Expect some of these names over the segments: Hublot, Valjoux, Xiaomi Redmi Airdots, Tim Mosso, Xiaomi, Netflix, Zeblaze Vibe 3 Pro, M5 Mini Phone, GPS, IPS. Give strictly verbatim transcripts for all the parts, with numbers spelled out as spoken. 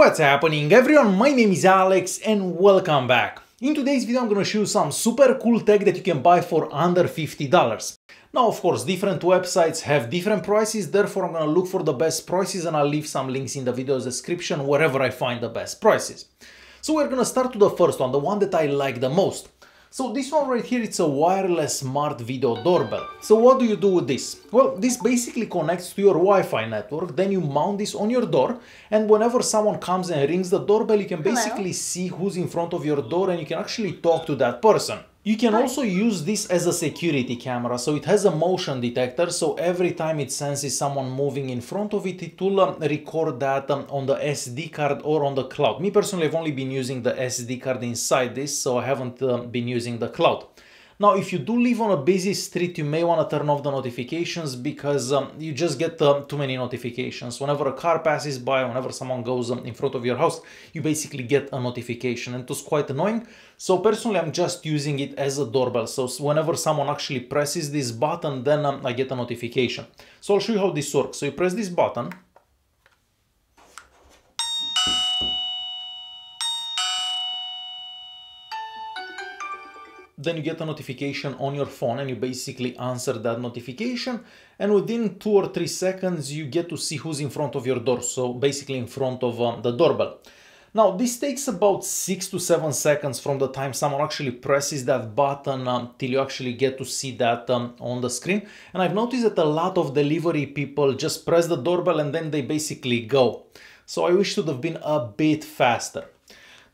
What's happening everyone, my name is Alex and welcome back. In today's video I'm gonna show you some super cool tech that you can buy for under fifty dollars. Now of course different websites have different prices, therefore I'm gonna look for the best prices and I'll leave some links in the video's description wherever I find the best prices. So we're gonna start to the first one, the one that I like the most. So this one right here, it's a wireless smart video doorbell. So what do you do with this? Well, this basically connects to your Wi-Fi network, then you mount this on your door, and whenever someone comes and rings the doorbell, you can basically Hello. see who's in front of your door and you can actually talk to that person. You can also use this as a security camera, so it has a motion detector, so every time it senses someone moving in front of it, it will um, record that um, on the S D card or on the cloud. Me personally, I've only been using the S D card inside this, so I haven't um, been using the cloud. Now, if you do live on a busy street, you may want to turn off the notifications because um, you just get um, too many notifications. Whenever a car passes by, whenever someone goes um, in front of your house, you basically get a notification, and it was quite annoying. So personally, I'm just using it as a doorbell. So whenever someone actually presses this button, then um, I get a notification. So I'll show you how this works. So you press this button. Then you get a notification on your phone and you basically answer that notification, and within two or three seconds you get to see who's in front of your door, so basically in front of um, the doorbell. Now this takes about six to seven seconds from the time someone actually presses that button um, till you actually get to see that um, on the screen. And I've noticed that a lot of delivery people just press the doorbell and then they basically go. So I wish it would have been a bit faster.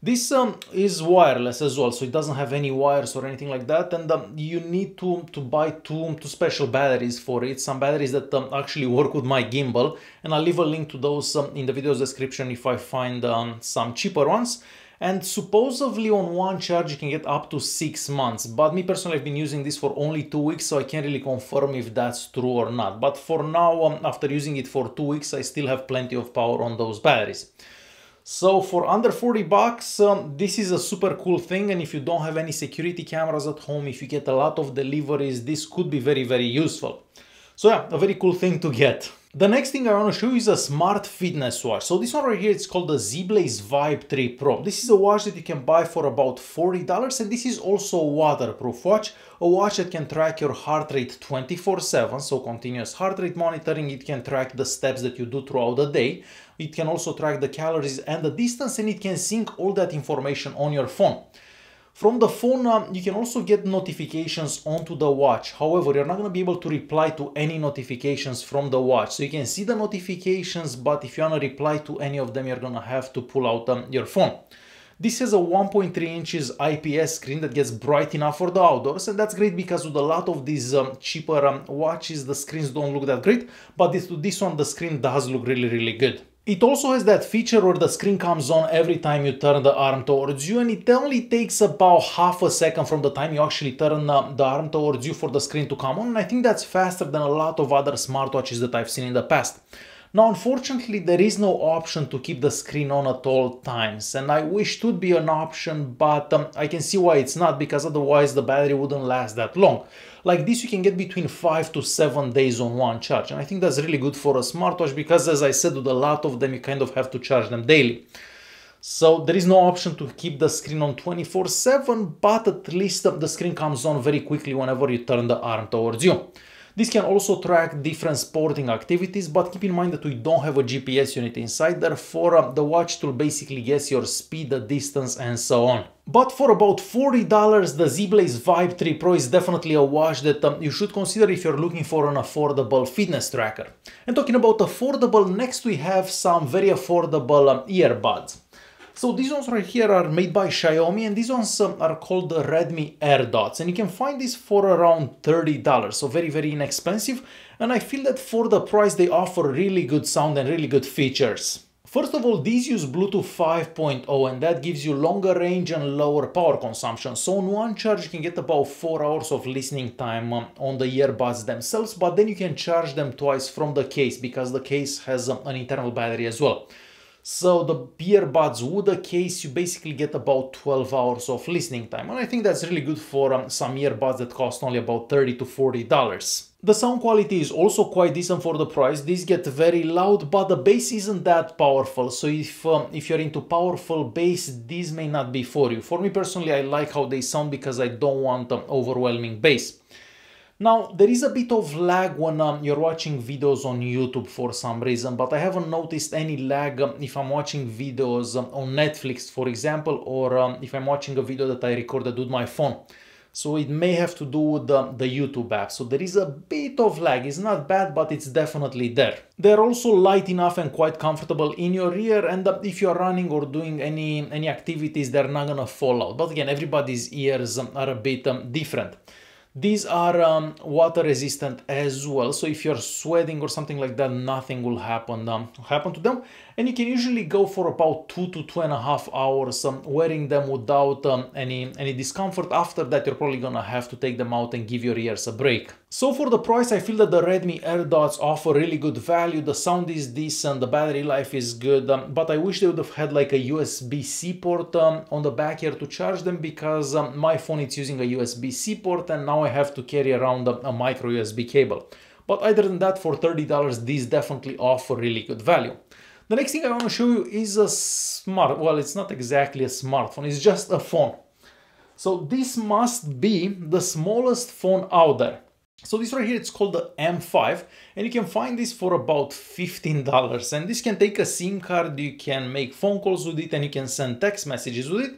This um, is wireless as well, so it doesn't have any wires or anything like that, and um, you need to, to buy two, two special batteries for it, some batteries that um, actually work with my gimbal, and I'll leave a link to those um, in the video's description if I find um, some cheaper ones. And supposedly on one charge you can get up to six months, but me personally I've been using this for only two weeks, so I can't really confirm if that's true or not. But for now, um, after using it for two weeks, I still have plenty of power on those batteries. So for under forty bucks, um, this is a super cool thing, and if you don't have any security cameras at home, if you get a lot of deliveries, this could be very, very useful. So yeah, a very cool thing to get. The next thing I want to show you is a smart fitness watch. So this one right here, it's called the Zeblaze Vibe three Pro. This is a watch that you can buy for about forty dollars, and this is also a waterproof watch, a watch that can track your heart rate twenty-four seven, so continuous heart rate monitoring. It can track the steps that you do throughout the day. It can also track the calories and the distance, and it can sync all that information on your phone. From the phone, um, you can also get notifications onto the watch. However, you're not going to be able to reply to any notifications from the watch. So you can see the notifications, but if you want to reply to any of them, you're going to have to pull out um, your phone. This has a one point three inches I P S screen that gets bright enough for the outdoors, and that's great because with a lot of these um, cheaper um, watches, the screens don't look that great, but this, this one, the screen does look really, really good. It also has that feature where the screen comes on every time you turn the arm towards you, and it only takes about half a second from the time you actually turn uh, the arm towards you for the screen to come on, and I think that's faster than a lot of other smartwatches that I've seen in the past. Now, unfortunately, there is no option to keep the screen on at all times, and I wish it would be an option, but um, I can see why it's not, because otherwise the battery wouldn't last that long. Like this, you can get between five to seven days on one charge, and I think that's really good for a smartwatch because, as I said, with a lot of them, you kind of have to charge them daily. So there is no option to keep the screen on twenty-four seven, but at least the screen comes on very quickly whenever you turn the arm towards you. This can also track different sporting activities, but keep in mind that we don't have a G P S unit inside, therefore um, the watch will basically guess your speed, the distance, and so on. But for about forty dollars, the Zeblaze Vibe three Pro is definitely a watch that um, you should consider if you're looking for an affordable fitness tracker. And talking about affordable, next we have some very affordable um, earbuds. So these ones right here are made by Xiaomi, and these ones um, are called the Redmi Airdots, and you can find these for around thirty dollars, so very, very inexpensive, and I feel that for the price they offer really good sound and really good features. First of all, these use Bluetooth five point oh, and that gives you longer range and lower power consumption, so on one charge you can get about four hours of listening time um, on the earbuds themselves, but then you can charge them twice from the case because the case has um, an internal battery as well. So the earbuds with a case, you basically get about twelve hours of listening time. And I think that's really good for um, some earbuds that cost only about thirty to forty dollars. The sound quality is also quite decent for the price. These get very loud, but the bass isn't that powerful. So if um, if you're into powerful bass, these may not be for you. For me personally, I like how they sound because I don't want um, overwhelming bass. Now, there is a bit of lag when um, you're watching videos on YouTube for some reason, but I haven't noticed any lag um, if I'm watching videos um, on Netflix, for example, or um, if I'm watching a video that I recorded with my phone. So it may have to do with the, the YouTube app. So there is a bit of lag. It's not bad, but it's definitely there. They're also light enough and quite comfortable in your ear. And if you're running or doing any, any activities, they're not gonna fall out. But again, everybody's ears are a bit um, different. These are um, water resistant as well, so if you're sweating or something like that, nothing will happen, um, happen to them. And you can usually go for about two to two and a half hours um, wearing them without um, any, any discomfort. After that, you're probably gonna have to take them out and give your ears a break. So for the price, I feel that the Redmi AirDots offer really good value. The sound is decent, the battery life is good, um, but I wish they would have had like a U S B C port um, on the back here to charge them, because um, my phone is using a U S B C port and now I have to carry around a, a micro U S B cable. But other than that, for thirty dollars, these definitely offer really good value. The next thing I want to show you is a smart, well, it's not exactly a smartphone, it's just a phone. So this must be the smallest phone out there. So this right here, it's called the M five, and you can find this for about fifteen dollars. And this can take a SIM card, you can make phone calls with it, and you can send text messages with it.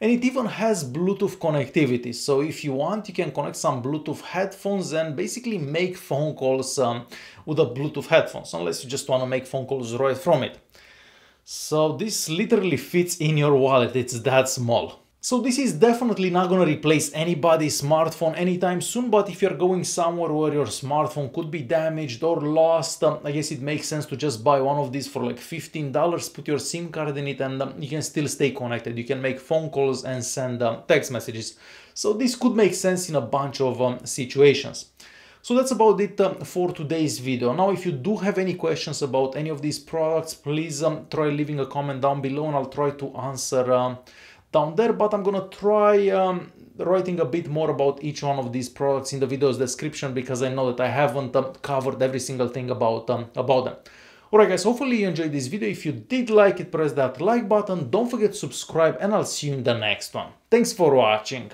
And it even has Bluetooth connectivity. So if you want, you can connect some Bluetooth headphones and basically make phone calls um, with the Bluetooth headphones, unless you just want to make phone calls right from it. So this literally fits in your wallet, it's that small. So this is definitely not going to replace anybody's smartphone anytime soon, but if you're going somewhere where your smartphone could be damaged or lost, um, I guess it makes sense to just buy one of these for like fifteen dollars, put your SIM card in it, and um, you can still stay connected. You can make phone calls and send um, text messages. So this could make sense in a bunch of um, situations. So that's about it um, for today's video. Now, if you do have any questions about any of these products, please um, try leaving a comment down below and I'll try to answer um, down there, but I'm gonna try um, writing a bit more about each one of these products in the video's description, because I know that I haven't um, covered every single thing about, um, about them. Alright guys, hopefully you enjoyed this video. If you did like it, press that like button, don't forget to subscribe, and I'll see you in the next one. Thanks for watching!